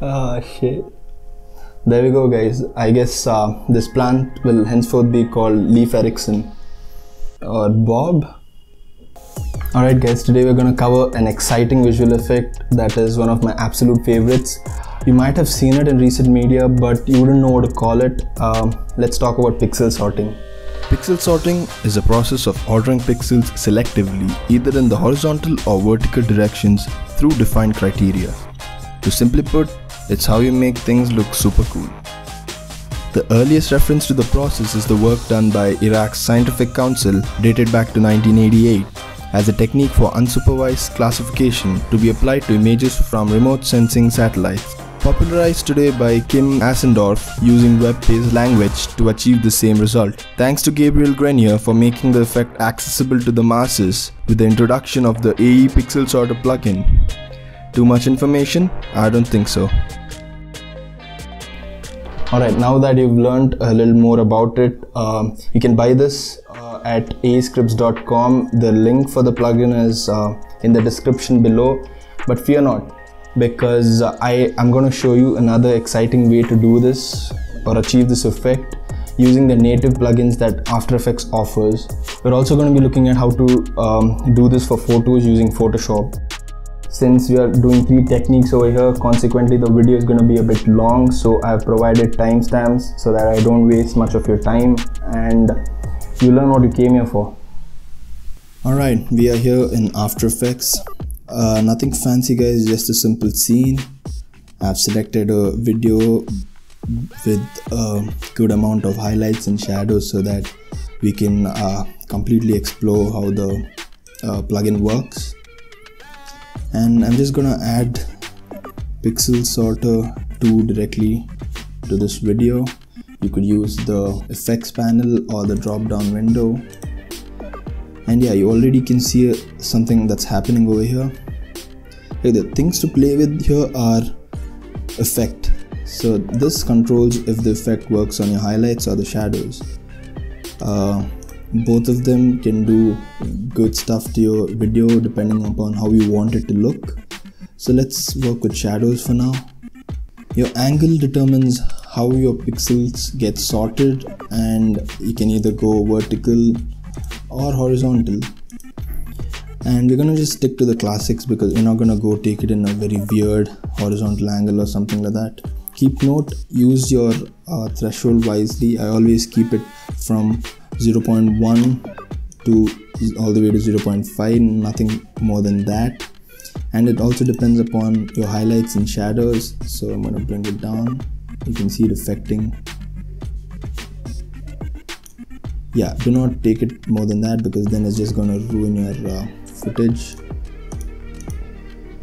Shit. There we go, guys. I guess this plant will henceforth be called Leif Ericsson or Bob. Alright guys, today we're gonna cover an exciting visual effect that is one of my absolute favorites. You might have seen it in recent media, but you wouldn't know what to call it. Let's talk about pixel sorting. Pixel sorting is a process of ordering pixels selectively, either in the horizontal or vertical directions through defined criteria. To simply put, it's how you make things look super cool. The earliest reference to the process is the work done by Iraq's Scientific Council dated back to 1988. As a technique for unsupervised classification to be applied to images from remote sensing satellites, popularized today by Kim Asendorf using web-based language to achieve the same result. Thanks to Gabriel Grenier for making the effect accessible to the masses with the introduction of the AE Pixel Sorter plugin. Too much information? I don't think so. Alright, now that you've learned a little more about it, you can buy this at aescripts.com. The link for the plugin is in the description below. But fear not, because I am going to show you another exciting way to do this or achieve this effect using the native plugins that After Effects offers. We're also going to be looking at how to do this for photos using Photoshop. Since we are doing three techniques over here, consequently the video is going to be a bit long, so I've provided timestamps so that I don't waste much of your time and you learn what you came here for. Alright, we are here in After Effects. Nothing fancy guys, just a simple scene. I've selected a video with a good amount of highlights and shadows so that we can completely explore how the plugin works. And I'm just gonna add Pixel Sorter 2 directly to this video. You could use the effects panel or the drop down window. And yeah, you already can see something that's happening over here. The things to play with here are effect. So this controls if the effect works on your highlights or the shadows. Both of them can do good stuff to your video depending upon how you want it to look. So let's work with shadows for now. Your angle determines how your pixels get sorted, and you can either go vertical or horizontal. And we're gonna just stick to the classics because we're not gonna go take it in a very weird horizontal angle or something like that. Keep note, use your threshold wisely. I always keep it from 0.1 to all the way to 0.5, nothing more than that. And it also depends upon your highlights and shadows, so I'm going to bring it down. You can see it affecting. Yeah, do not take it more than that because then it's just going to ruin your footage.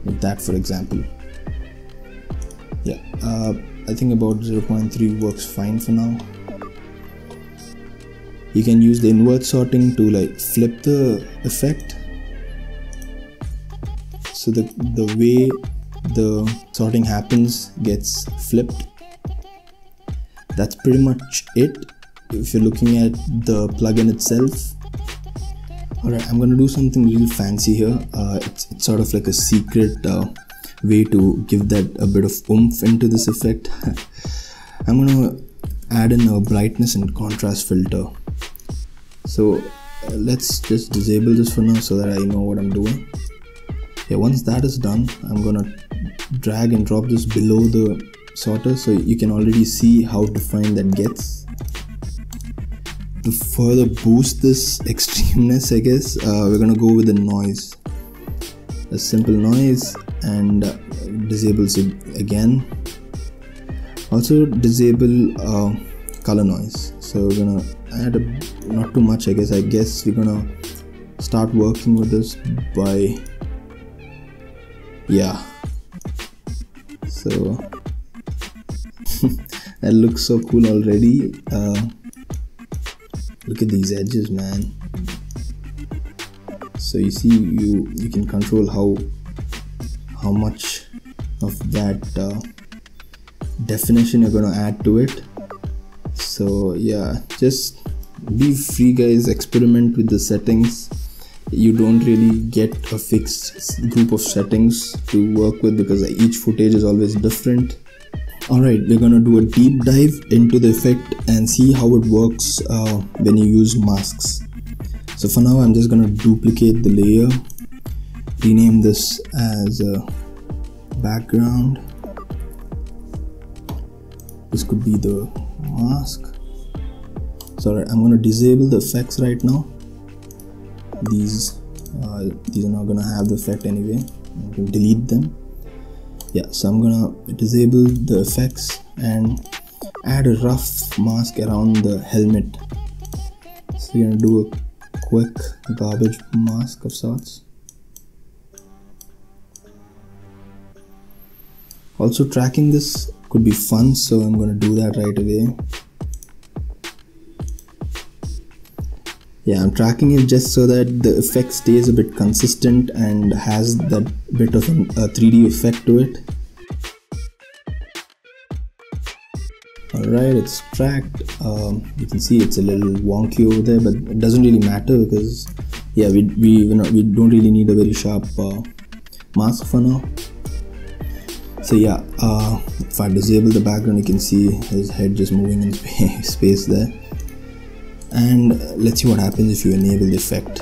With that, for example. Yeah, I think about 0.3 works fine for now. You can use the invert sorting to like flip the effect. So the way the sorting happens gets flipped. That's pretty much it if you're looking at the plugin itself. Alright, I'm gonna do something real fancy here. It's sort of like a secret way to give that a bit of oomph into this effect. I'm gonna add in a brightness and contrast filter. So let's just disable this for now so that I know what I'm doing. Yeah, once that is done, I'm gonna drag and drop this below the sorter so you can already see how defined that gets. To further boost this extremeness, I guess, we're gonna go with a noise. A simple noise, and disables it again. Also disable color noise. So we're gonna add not too much, I guess we're gonna start working with this by, yeah, so that looks so cool already. Look at these edges, man. So you see, you can control how much of that definition you're gonna add to it. So yeah, just be free guys, experiment with the settings. You don't really get a fixed group of settings to work with because each footage is always different. Alright, we're gonna do a deep dive into the effect and see how it works when you use masks. So for now I'm just gonna duplicate the layer, rename this as background. This could be the mask. So I'm gonna disable the effects right now. These are not gonna have the effect anyway. You can delete them. Yeah, so I'm gonna disable the effects and add a rough mask around the helmet. So we're gonna do a quick garbage mask of sorts. Also, tracking this could be fun, so I'm gonna do that right away. Yeah, I'm tracking it just so that the effect stays a bit consistent and has that bit of a 3D effect to it. Alright, it's tracked. You can see it's a little wonky over there, but it doesn't really matter because yeah, we don't really need a very sharp mask for now. So yeah, if I disable the background, you can see his head just moving in space there. And let's see what happens if you enable the effect.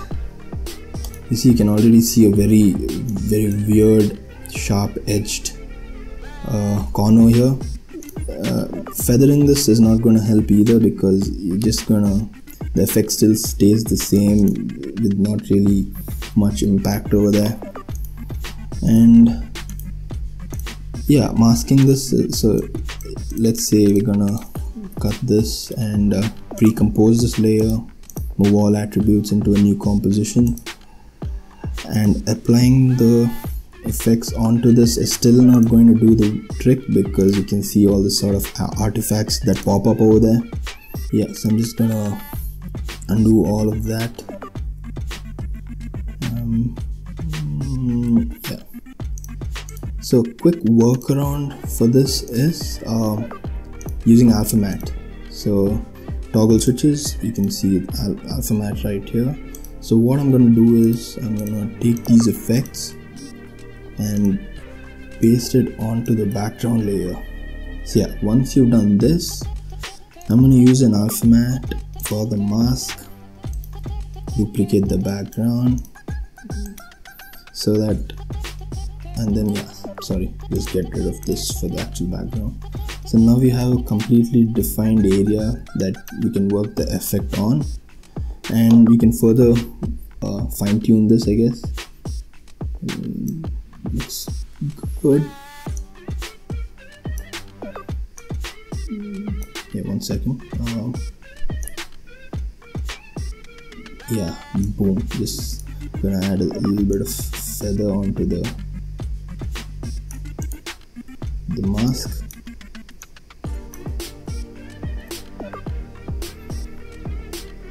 You see, you can already see a very, very weird sharp edged corner here. Feathering this is not going to help either, because you're just gonna, the effect still stays the same with not really much impact over there. And yeah, masking this, so let's say we're gonna cut this and pre-compose this layer, move all attributes into a new composition, and applying the effects onto this is still not going to do the trick because you can see all the sort of artifacts that pop up over there. Yeah, so I'm just gonna undo all of that. Yeah. So quick workaround for this is using alpha matte. So toggle switches, you can see alpha matte right here. So what I'm gonna do is I'm gonna take these effects and paste it onto the background layer. So yeah, once you've done this, I'm gonna use an alpha matte for the mask, duplicate the background so that, and then yeah, sorry, just get rid of this for the actual background. So now we have a completely defined area that we can work the effect on, and we can further fine tune this, I guess. Looks good. Yeah, 1 second. Yeah, boom. Just gonna add a little bit of feather onto the mask.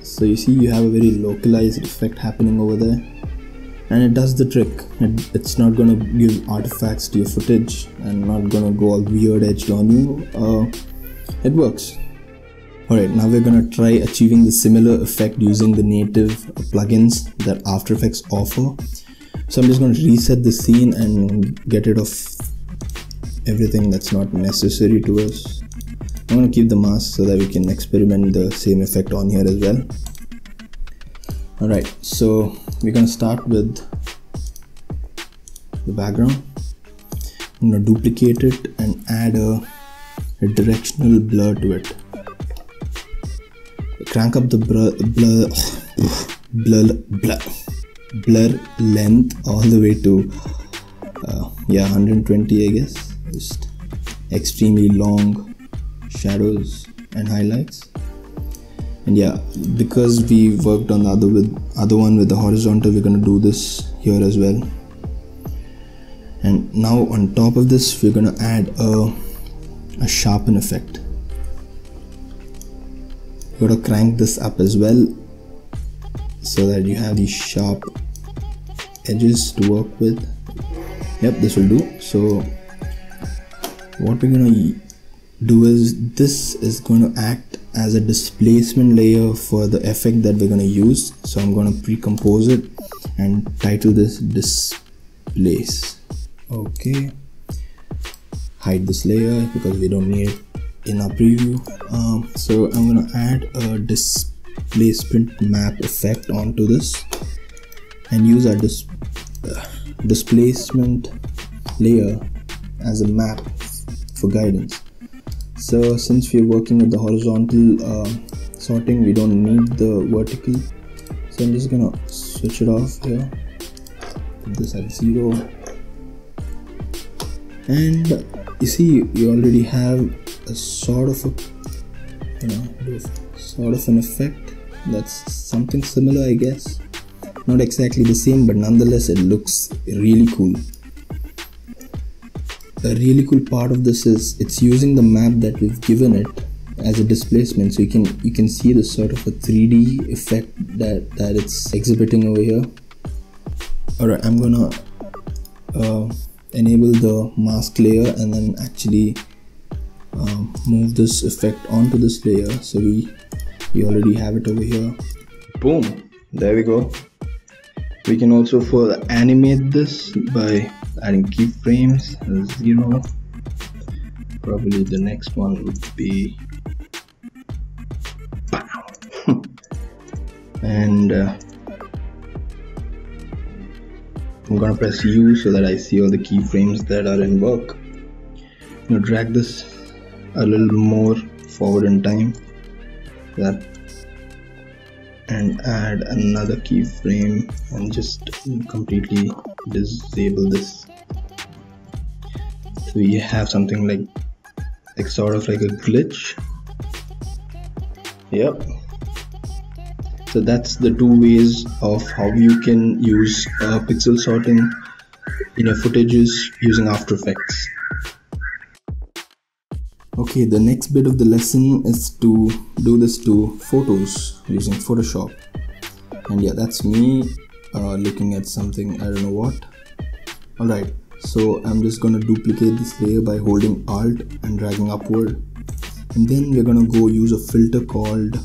So you see, you have a very localized effect happening over there, and it does the trick. It's not going to give artifacts to your footage and not going to go all weird edged on you. It works. Alright, now we're going to try achieving the similar effect using the native plugins that After Effects offer. So I'm just going to reset the scene and get rid of everything that's not necessary to us. I'm going to keep the mask so that we can experiment the same effect on here as well. Alright, so we're going to start with the background. I'm going to duplicate it and add a directional blur to it. Crank up the blur length all the way to 120, I guess. Just extremely long shadows and highlights. And yeah, because we worked on the other one with the horizontal, we're gonna do this here as well. And now on top of this, we're gonna add a sharpen effect. You gotta crank this up as well so that you have these sharp edges to work with. Yep, this will do. So what we're gonna do is, this is going to act as a displacement layer for the effect that we're going to use. So I'm going to pre-compose it and title this displace. Okay, hide this layer because we don't need it in our preview. So I'm gonna add a displacement map effect onto this and use our displacement layer as a map for guidance. So since we're working with the horizontal sorting, we don't need the vertical, so I'm just gonna switch it off here, put this at 0, and you see you already have a sort of a, sort of an effect that's something similar, I guess. Not exactly the same, but nonetheless it looks really cool. A really cool part of this is it's using the map that we've given it as a displacement, so you can see the sort of a 3D effect that it's exhibiting over here. Alright, I'm gonna enable the mask layer and then actually move this effect onto this layer, so we already have it over here. Boom, there we go. We can also further animate this by adding keyframes, 0. Probably the next one would be BAM! And I'm gonna press U so that I see all the keyframes that are in work. Now drag this a little more forward in time, that, and add another keyframe and just completely disable this. So you have something like sort of like a glitch. Yep. So that's the two ways of how you can use pixel sorting in your footages using After Effects. Okay, the next bit of the lesson is to do this to photos using Photoshop. And yeah, that's me looking at something, I don't know what. Alright, so I'm just gonna duplicate this layer by holding Alt and dragging upward. And then we're gonna go use a filter called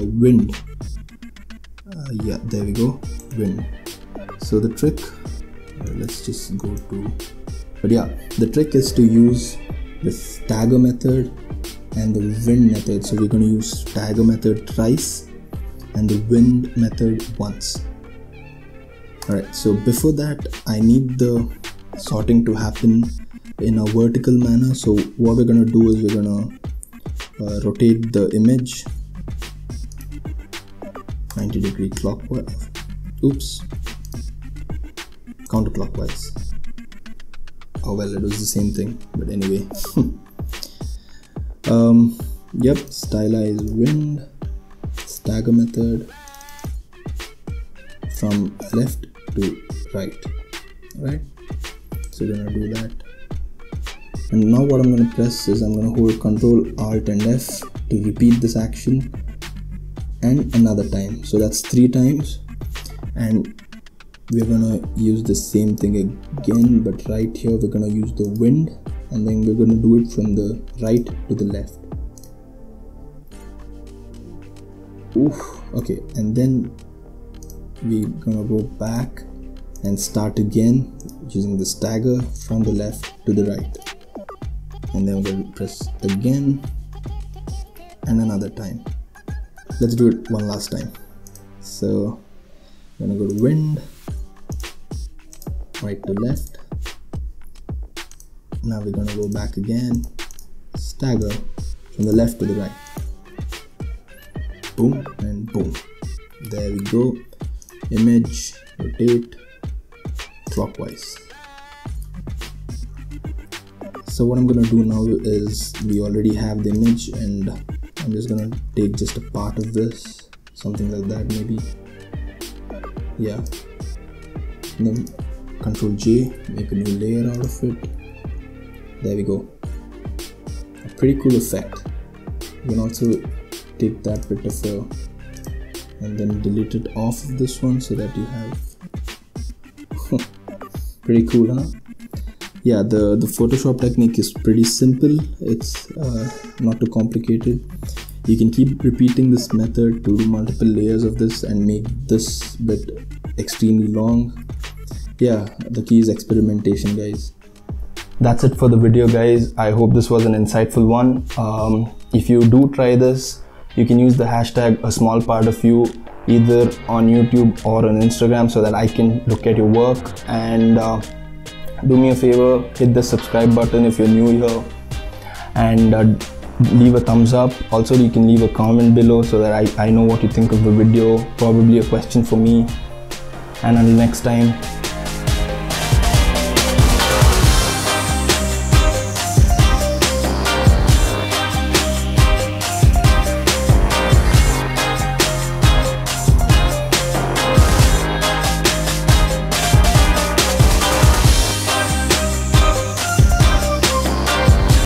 Wind. Yeah, there we go, Wind. So the trick, let's just go to, but yeah, the trick is to use this tagger method and the wind method. So we're going to use tagger method thrice and the wind method once. Alright, so before that I need the sorting to happen in a vertical manner. So what we're going to do is we're going to rotate the image 90 degrees clockwise, oops, counterclockwise. Oh well, it was the same thing, but anyway. Yep, stylize wind, stagger method from left to right. Alright, so we're gonna do that. And now what I'm gonna press is I'm gonna hold Ctrl, Alt, and F to repeat this action, and another time. So that's 3 times, and we're gonna use the same thing again, but right here we're gonna use the wind, and then we're gonna do it from the right to the left. Oof, okay, and then we're gonna go back and start again using the stagger from the left to the right, and then we're gonna press again and another time. Let's do it one last time. So we're gonna go to wind, right to left. Now we're gonna go back again, stagger from the left to the right. Boom and boom. There we go. Image, rotate, clockwise. So what I'm gonna do now is we already have the image, and I'm just gonna take just a part of this, something like that maybe. Yeah. And then Ctrl J, make a new layer out of it. There we go. A pretty cool effect. You can also take that bit of a and then delete it off of this one so that you have pretty cool, huh? Yeah, the Photoshop technique is pretty simple. It's not too complicated. You can keep repeating this method to do multiple layers of this and make this bit extremely long. Yeah, the key is experimentation, guys. That's it for the video, guys. I hope this was an insightful one. If you do try this, you can use the hashtag a small part of you either on YouTube or on Instagram so that I can look at your work. And do me a favor, hit the subscribe button if you're new here, and leave a thumbs up. Also, you can leave a comment below so that I know what you think of the video, probably a question for me. And until next time.